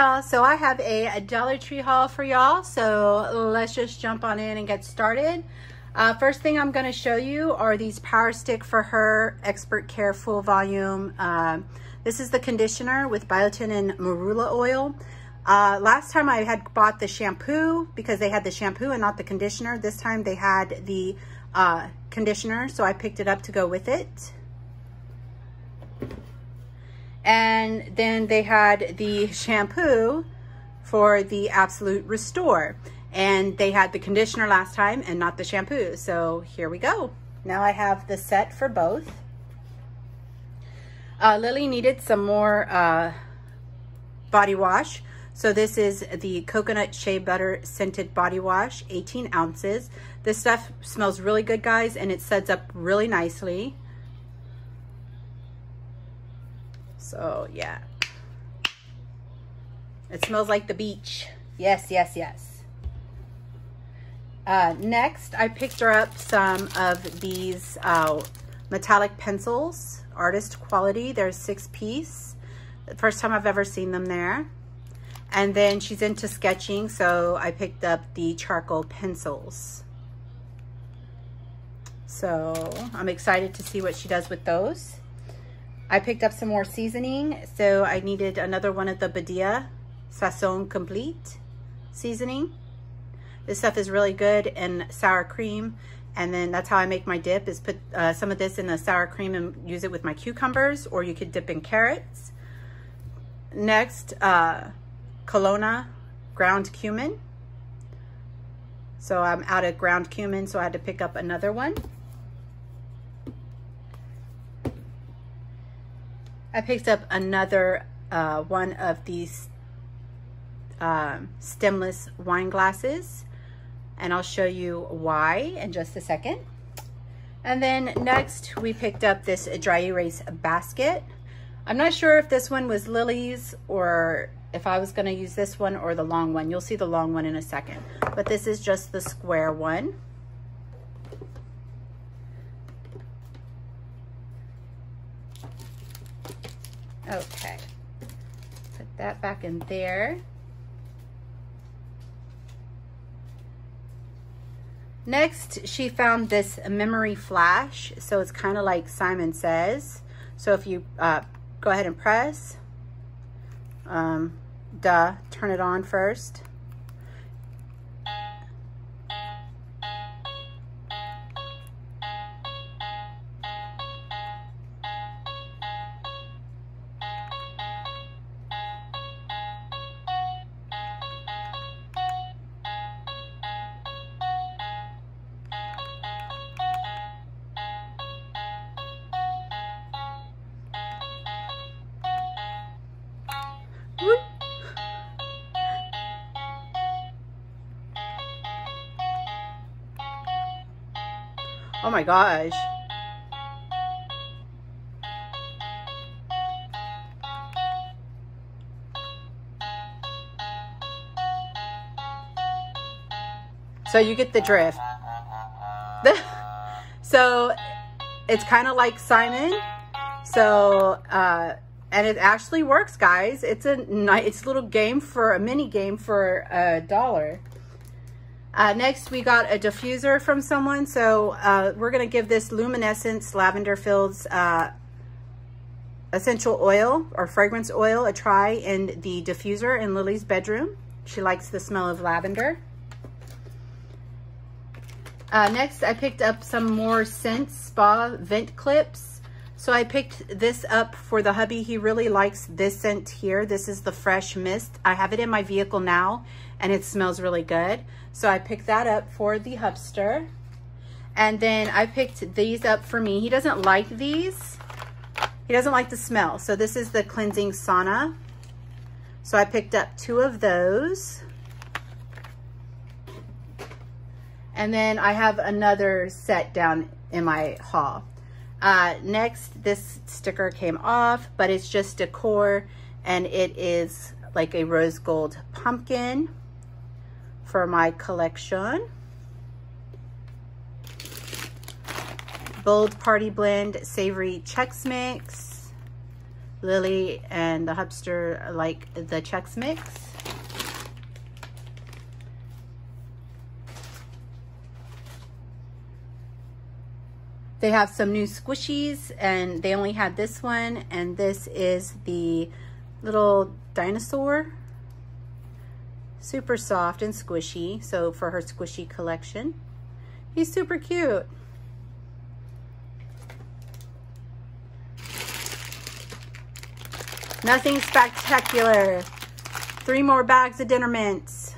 y'all, so I have a Dollar Tree haul for y'all, so let's just jump on in and get started. First thing I'm going to show you are these Power Stick for Her Expert Care Full Volume. This is the conditioner with biotin and marula oil. Last time I had bought the shampoo because they had the shampoo and not the conditioner. This time they had the conditioner, so I picked it up to go with it. And then they had the shampoo for the Absolute Restore. And they had the conditioner last time and not the shampoo. So here we go. Now I have the set for both. Lily needed some more body wash. So this is the coconut shea butter scented body wash, 18 ounces. This stuff smells really good, guys, and it sets up really nicely. So yeah, it smells like the beach. Yes, yes, yes. Next, I picked her up some of these metallic pencils, artist quality. They're 6-piece. The first time I've ever seen them there. And then she's into sketching, so I picked up the charcoal pencils. So I'm excited to see what she does with those. I picked up some more seasoning, so I needed another one of the Badia Sazon Complete seasoning. This stuff is really good in sour cream, and then that's how I make my dip, is put some of this in the sour cream and use it with my cucumbers, or you could dip in carrots. Next, Kelowna ground cumin. So I'm out of ground cumin, so I had to pick up another one. I picked up another one of these stemless wine glasses. And I'll show you why in just a second. And then next we picked up this dry erase basket. I'm not sure if this one was Lily's or if I was gonna use this one or the long one. You'll see the long one in a second, but this is just the square one. Okay, put that back in there. Next, she found this memory flash. So it's kind of like Simon Says. So if you go ahead and press, turn it on first. Oh my gosh. So you get the drift. So it's kind of like Simon. So, and it actually works, guys. It's a nice, it's a little game for a mini game for $1. Next, we got a diffuser from someone, so we're going to give this Luminescence Lavender Fields essential oil or fragrance oil a try in the diffuser in Lily's bedroom. She likes the smell of lavender. Next, I picked up some more Scent Spa vent clips. So I picked this up for the hubby. He really likes this scent here. This is the Fresh Mist. I have it in my vehicle now, and it smells really good. So I picked that up for the hubster. And then I picked these up for me. He doesn't like these. He doesn't like the smell. So this is the Cleansing Sauna. So I picked up 2 of those. And then I have another set down in my haul. Next, this sticker came off, but it's just decor, and it is like a rose gold pumpkin for my collection. Bold Party Blend Savory Chex Mix. Lily and the Hubster like the Chex Mix. They have some new squishies, and they only had this one, and this is the little dinosaur. Super soft and squishy, so for her squishy collection. He's super cute. Nothing spectacular. 3 more bags of dinner mints.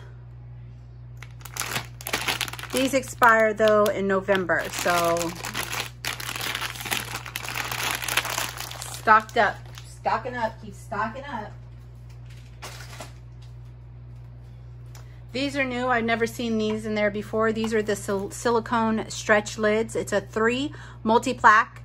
These expire though in November, so stocked up. Stocking up, keep stocking up. These are new. I've never seen these in there before. These are the silicone stretch lids. It's a 3 multi-pack,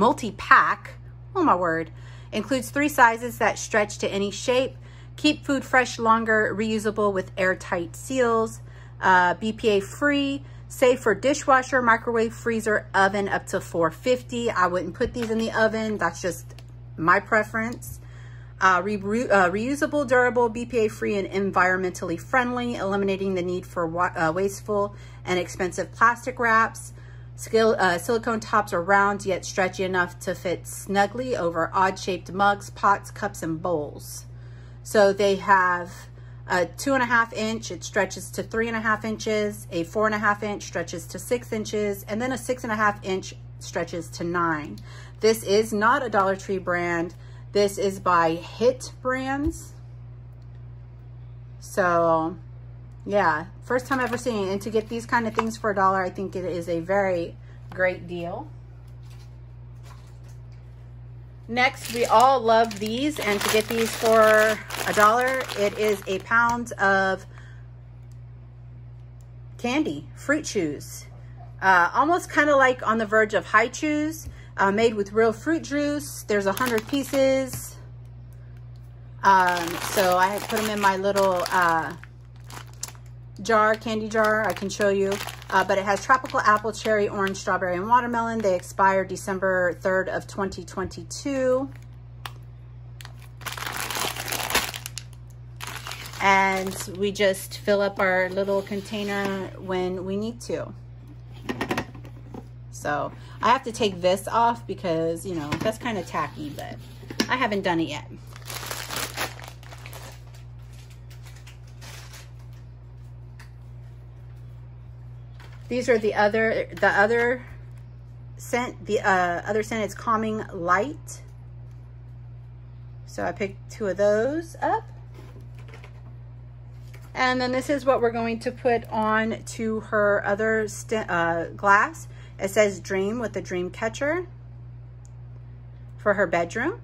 oh my word. Includes 3 sizes that stretch to any shape. Keep food fresh longer, reusable with airtight seals. BPA free, safe for dishwasher, microwave, freezer, oven up to 450. I wouldn't put these in the oven. That's just my preference. Reusable, durable, BPA free, and environmentally friendly, eliminating the need for wasteful and expensive plastic wraps. Silicone tops are round yet stretchy enough to fit snugly over odd-shaped mugs, pots, cups, and bowls. So they have a 2.5 inch, it stretches to 3.5 inches, a 4.5 inch stretches to 6 inches, and then a 6.5 inch stretches to 9. This is not a Dollar Tree brand. This is by Hit Brands. So yeah, first time ever seeing it. And to get these kind of things for $1, I think it is a very great deal. Next, we all love these, and to get these for $1, it is a pound of candy, fruit chews. Almost kind of like on the verge of Hi-Chews. Made with real fruit juice. There's 100 pieces. So I had put them in my little jar, candy jar. I can show you. But it has tropical apple, cherry, orange, strawberry, and watermelon. They expire December 3rd of 2022. And we just fill up our little container when we need to. So I have to take this off because, you know, that's kind of tacky, but I haven't done it yet. These are the other scent. The other scent is Calming Light. So I picked 2 of those up. And then this is what we're going to put on to her other glass. It says Dream with a dream catcher for her bedroom.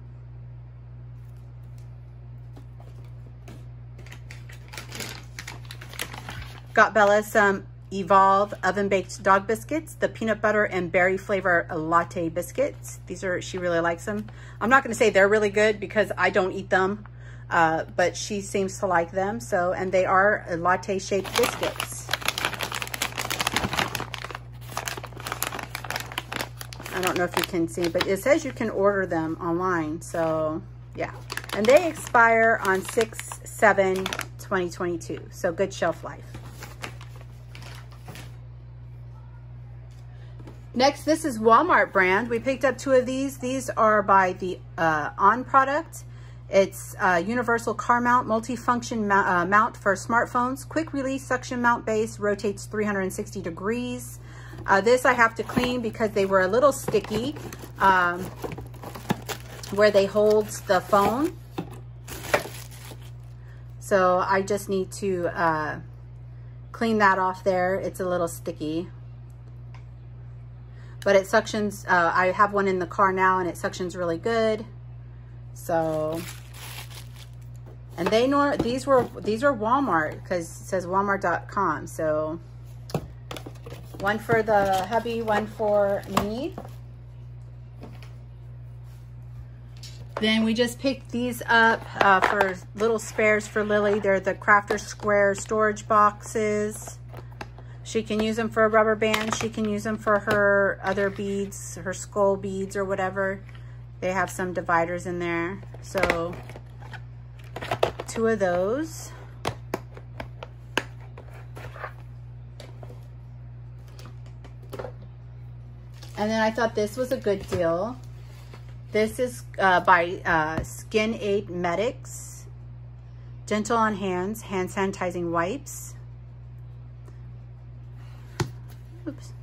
Got Bella some Evolve oven baked dog biscuits, the peanut butter and berry flavor latte biscuits. These are, she really likes them. I'm not going to say they're really good because I don't eat them, but she seems to like them. So, and they are latte shaped biscuits. I don't know if you can see, but it says you can order them online. So yeah, and they expire on 6/7/2022. So good shelf life. Next, this is Walmart brand. We picked up 2 of these. These are by the On Product. It's a universal car mount, multi-function mount for smartphones, quick release suction mount base, rotates 360 degrees. This I have to clean because they were a little sticky where they hold the phone. So I just need to clean that off there. It's a little sticky. But it suctions. I have one in the car now and it suctions really good. So, and they know these were Walmart because it says Walmart.com. So 1 for the hubby, 1 for me. Then we just picked these up for little spares for Lily. They're the Crafter's Square storage boxes. She can use them for a rubber band. She can use them for her other beads, her skull beads or whatever. They have some dividers in there. So 2 of those. And then I thought this was a good deal. This is by SkinAid Medics. Gentle on Hands, Hand Sanitizing Wipes. Oops.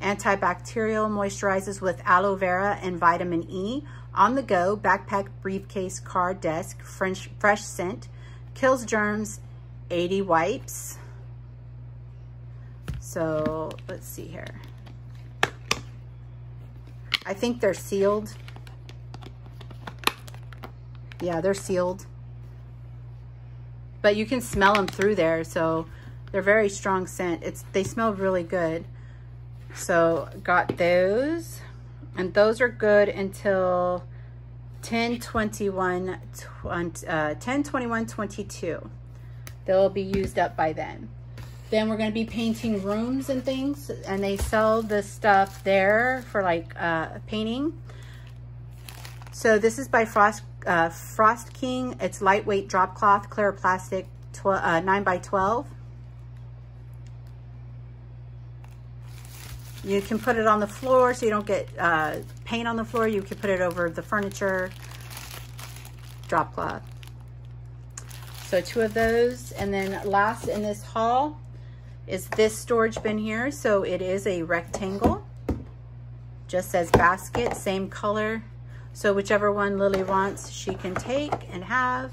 Antibacterial, moisturizes with aloe vera and vitamin E. On the go, backpack, briefcase, car, desk, fresh scent. Kills germs, 80 wipes. So let's see here. I think they're sealed. Yeah, they're sealed. But you can smell them through there, so they're very strong scent. They smell really good. So got those. And those are good until 10/21/22. They'll be used up by then. Then we're going to be painting rooms and things, and they sell this stuff there for like painting. So this is by Frost King. It's lightweight drop cloth, clear plastic, 9x12. You can put it on the floor so you don't get paint on the floor. You can put it over the furniture, drop cloth. So 2 of those. And then last in this haul is this storage bin here. So it is a rectangle, just says basket, same color. So whichever one Lily wants, she can take and have.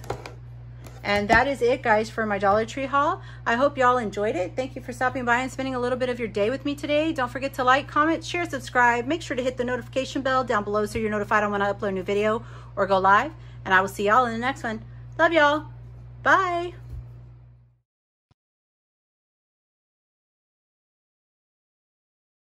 And that is it, guys, for my Dollar Tree haul. I hope y'all enjoyed it. Thank you for stopping by and spending a little bit of your day with me today. Don't forget to like, comment, share, subscribe. Make sure to hit the notification bell down below so you're notified when I upload a new video or go live. And I will see y'all in the next one. Love y'all. Bye.